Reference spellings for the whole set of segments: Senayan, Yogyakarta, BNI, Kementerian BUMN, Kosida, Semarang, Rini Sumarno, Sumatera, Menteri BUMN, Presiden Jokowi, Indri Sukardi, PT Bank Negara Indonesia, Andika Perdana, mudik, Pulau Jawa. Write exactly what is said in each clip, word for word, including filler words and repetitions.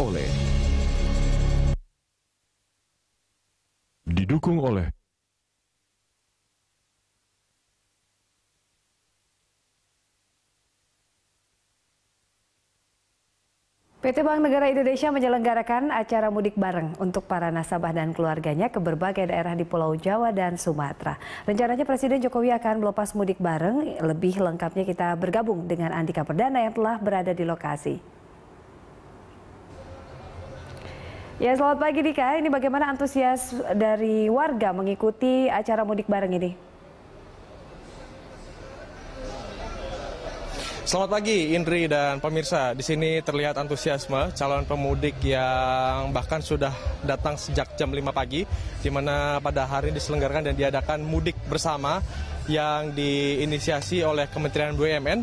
oleh didukung oleh P T Bank Negara Indonesia menyelenggarakan acara mudik bareng untuk para nasabah dan keluarganya ke berbagai daerah di Pulau Jawa dan Sumatera. Rencananya Presiden Jokowi akan melepas mudik bareng. Lebih lengkapnya kita bergabung dengan Andika Perdana yang telah berada di lokasi. Ya, selamat pagi Dika. Ini bagaimana antusias dari warga mengikuti acara mudik bareng ini? Selamat pagi Indri dan pemirsa. Di sini terlihat antusiasme calon pemudik yang bahkan sudah datang sejak jam lima pagi, di mana pada hari ini diselenggarakan dan diadakan mudik bersama yang diinisiasi oleh Kementerian B U M N,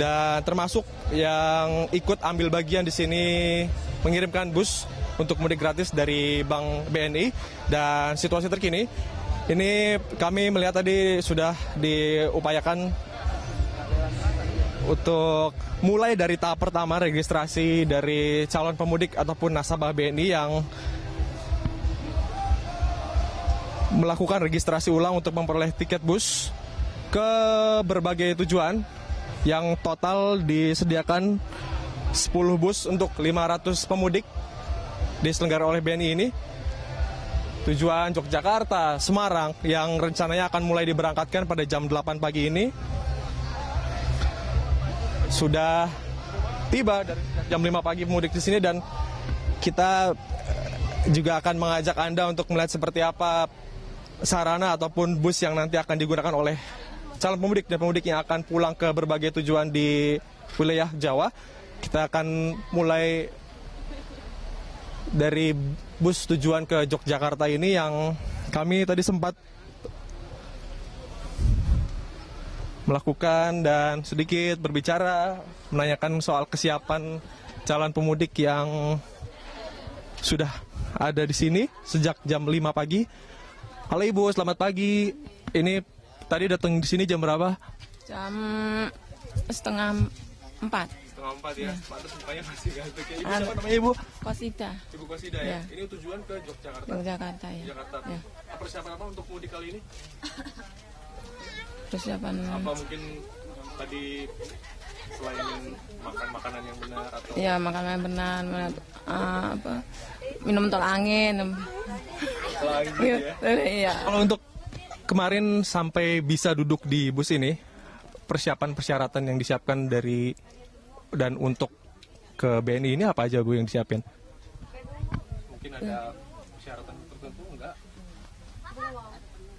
dan termasuk yang ikut ambil bagian di sini mengirimkan bus untuk mudik gratis dari Bank B N I. Dan situasi terkini ini kami melihat tadi sudah diupayakan untuk mulai dari tahap pertama registrasi dari calon pemudik ataupun nasabah B N I yang melakukan registrasi ulang untuk memperoleh tiket bus ke berbagai tujuan yang total disediakan sepuluh bus untuk lima ratus pemudik diselenggara oleh B N I ini. Tujuan Yogyakarta, Semarang yang rencananya akan mulai diberangkatkan pada jam delapan pagi ini sudah tiba dari jam lima pagi pemudik di sini, dan kita juga akan mengajak Anda untuk melihat seperti apa sarana ataupun bus yang nanti akan digunakan oleh calon pemudik dan pemudik yang akan pulang ke berbagai tujuan di wilayah Jawa. Kita akan mulai dari bus tujuan ke Yogyakarta ini yang kami tadi sempat melakukan dan sedikit berbicara, menanyakan soal kesiapan calon pemudik yang sudah ada di sini sejak jam lima pagi. Halo Ibu, selamat pagi. Ini tadi datang di sini jam berapa? Jam setengah empat. Setengah empat ya, pantas mukanya masih gantuk. Ibu siapa namanya Ibu? Kosida. Ibu Kosida ya? Ya. Ini tujuan ke Yogyakarta? Yogyakarta ya. Yogyakarta. Ya. Persiapan apa untuk mudik kali ini? Persiapan apa mungkin tadi selain makan makanan yang benar atau ya makanan yang benar, benar uh, apa minum tol angin, tol angin gitu ya. Iya. Kalau untuk kemarin sampai bisa duduk di bus ini, persiapan persyaratan yang disiapkan dari dan untuk ke B N I ini apa aja Bu yang disiapin? Mungkin ada persyaratan tertentu enggak?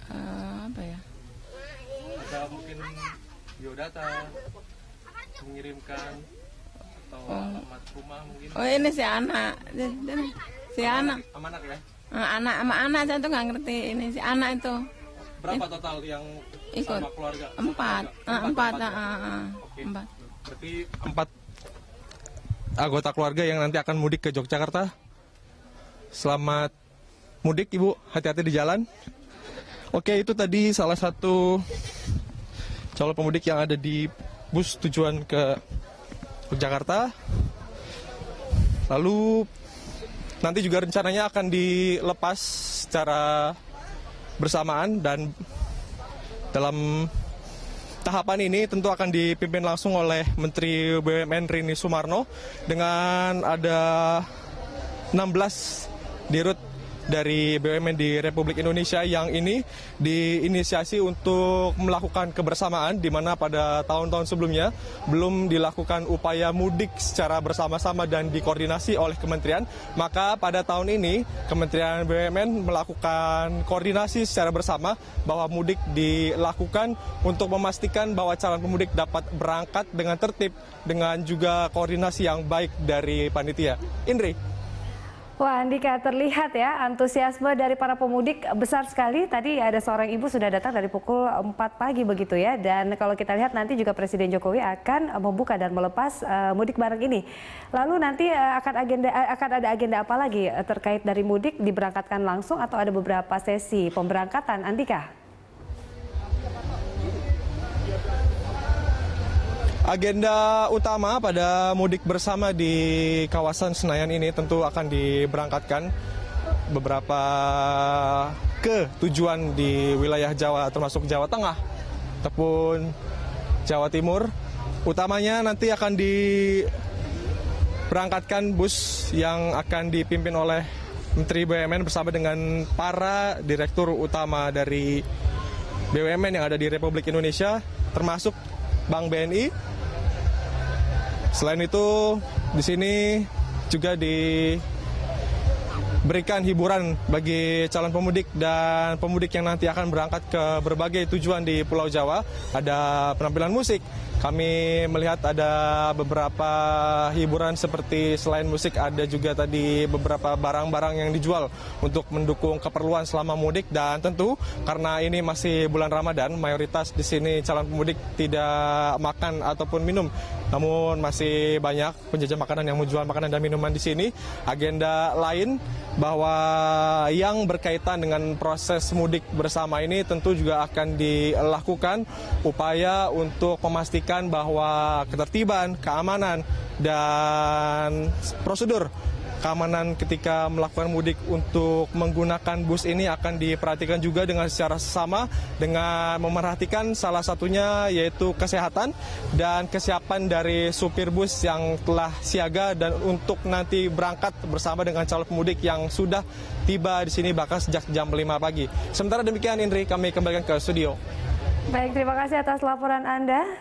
Uh, apa ya? Mungkin biodata, mengirimkan atau alamat rumah mungkin. Oh ini si anak, si anak. Anak ya? Anak sama anak saya tuh nggak ngerti ini si anak itu. Berapa total yang ikut? Sama keluarga? Empat, empat, empat. Berarti empat anggota keluarga yang nanti akan mudik ke Yogyakarta. Selamat mudik Ibu, hati-hati di jalan. Oke, itu tadi salah satu calon pemudik yang ada di bus tujuan ke Jakarta. Lalu nanti juga rencananya akan dilepas secara bersamaan, dan dalam tahapan ini tentu akan dipimpin langsung oleh Menteri B U M N Rini Sumarno dengan ada enam belas dirut dari B U M N di Republik Indonesia yang ini diinisiasi untuk melakukan kebersamaan, di mana pada tahun-tahun sebelumnya belum dilakukan upaya mudik secara bersama-sama dan dikoordinasi oleh kementerian. Maka pada tahun ini Kementerian B U M N melakukan koordinasi secara bersama bahwa mudik dilakukan untuk memastikan bahwa calon pemudik dapat berangkat dengan tertib dengan juga koordinasi yang baik dari panitia. Indri. Wah Andika, terlihat ya antusiasme dari para pemudik besar sekali. Tadi ada seorang ibu sudah datang dari pukul empat pagi begitu ya. Dan kalau kita lihat nanti juga Presiden Jokowi akan membuka dan melepas uh, mudik bareng ini. Lalu nanti uh, akan agenda uh, akan ada agenda apa lagi uh, terkait dari mudik diberangkatkan langsung atau ada beberapa sesi pemberangkatan Andika? Agenda utama pada mudik bersama di kawasan Senayan ini tentu akan diberangkatkan beberapa ke tujuan di wilayah Jawa, termasuk Jawa Tengah, ataupun Jawa Timur. Utamanya nanti akan diberangkatkan bus yang akan dipimpin oleh Menteri B U M N bersama dengan para direktur utama dari B U M N yang ada di Republik Indonesia, termasuk Bank B N I. Selain itu, di sini juga diberikan hiburan bagi calon pemudik dan pemudik yang nanti akan berangkat ke berbagai tujuan di Pulau Jawa. Ada penampilan musik. Kami melihat ada beberapa hiburan seperti selain musik ada juga tadi beberapa barang-barang yang dijual untuk mendukung keperluan selama mudik. Dan tentu karena ini masih bulan Ramadan, mayoritas di sini calon pemudik tidak makan ataupun minum. Namun masih banyak penjajah makanan yang menjual makanan dan minuman di sini. Agenda lain bahwa yang berkaitan dengan proses mudik bersama ini tentu juga akan dilakukan upaya untuk memastikan bahwa ketertiban, keamanan, dan prosedur keamanan ketika melakukan mudik untuk menggunakan bus ini akan diperhatikan juga dengan secara sama dengan memerhatikan salah satunya yaitu kesehatan dan kesiapan dari supir bus yang telah siaga dan untuk nanti berangkat bersama dengan calon pemudik yang sudah tiba di sini bahkan sejak jam lima pagi. Sementara demikian Indri, kami kembalikan ke studio. Baik, terima kasih atas laporan Anda.